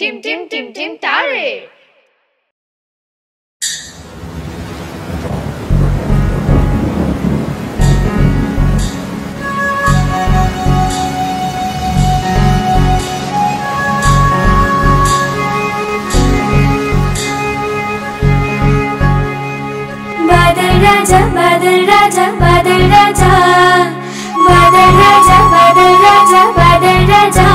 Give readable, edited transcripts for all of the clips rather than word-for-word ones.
Tim Tim Tim Tim तारे। बादल राजा बादल राजा बादल राजा बादल राजा बादल राजा बादल राजा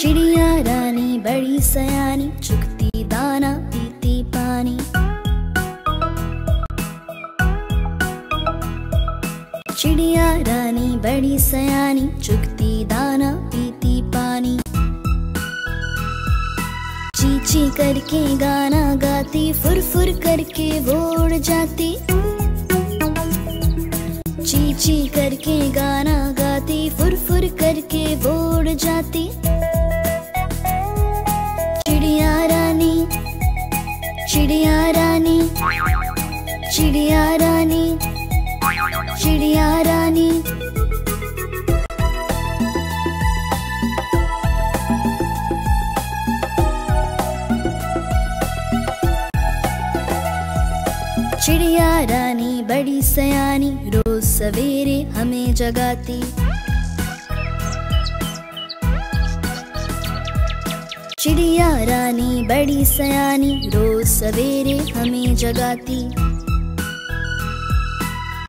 चिड़िया रानी बड़ी सयानी चुगती दाना पीती पानी। चिड़िया रानी बड़ी सयानी चुगती दाना पीती पानी। चींची करके गाना गाती फुरफुर करके वो उड़ जाती। चींची करके गाना गाती फुरफुर करके वो उड़ जाती। चिड़िया रानी चिड़िया रानी चिड़िया रानी। चिड़िया रानी बड़ी सयानी रोज सवेरे हमें जगाती। चिड़िया रानी बड़ी सयानी रोज सवेरे हमें जगाती।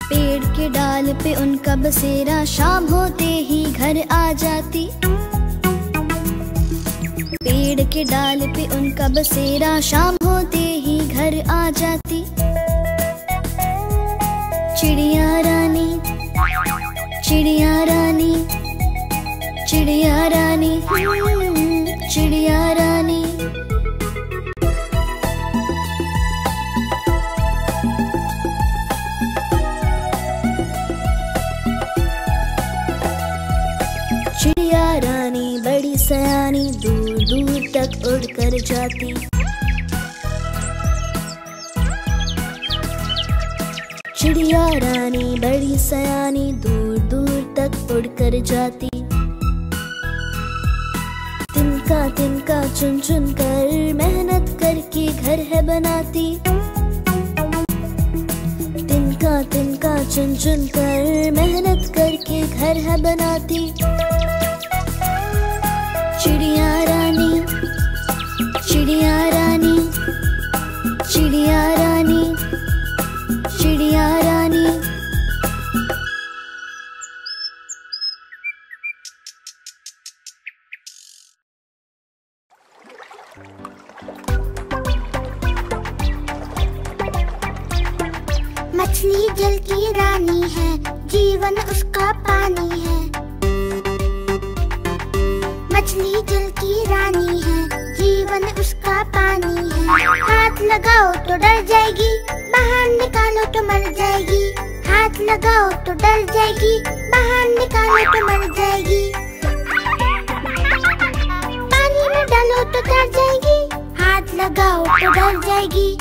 पेड़ के डाल पे उनका बसेरा शाम होते ही घर आ जाती। पेड़ के डाल पे उनका बसेरा शाम होते ही घर आ जाती। चिड़िया रानी चिड़िया रानी चिड़िया रानी। चिड़िया रानी बड़ी सयानी दूर दूर तक उड़कर जाती। चिड़िया रानी बड़ी सयानी दूर दूर तक उड़कर जाती। तिनका चुन चुन कर मेहनत करके घर है बनाती। तिनका चुन चुन कर मेहनत करके घर है बनाती। चिड़िया रानी चिड़िया रानी चिड़िया रानी चिड़िया रानी। मछली जल की रानी है, जीवन उसका पानी है। मछली जल की रानी है, जीवन उसका पानी है। हाथ लगाओ तो डर जाएगी, बाहर निकालो तो मर जाएगी। हाथ लगाओ तो डर जाएगी, बाहर निकालो तो मर जाएगी। पानी में डालो तो डर जाएगी, हाथ लगाओ तो डर जाएगी।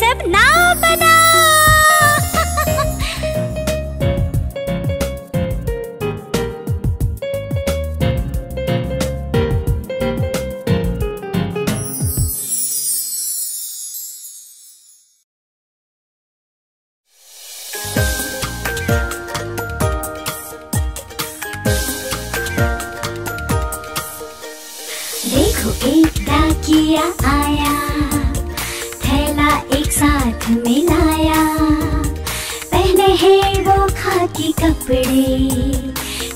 सब ना बना।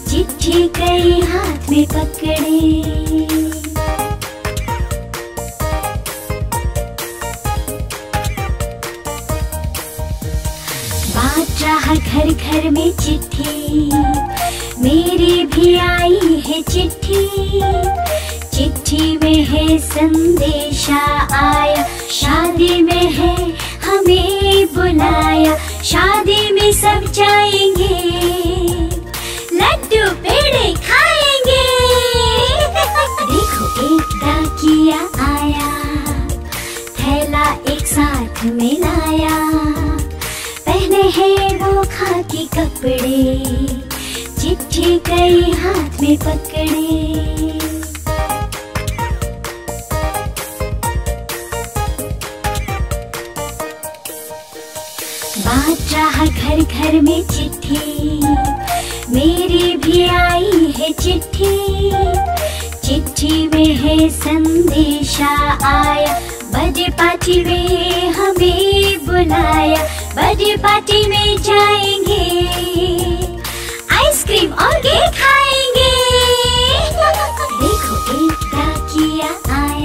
चिट्ठी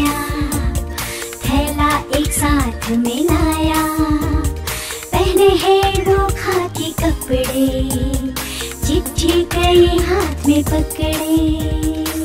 गई हाथ में पकड़े।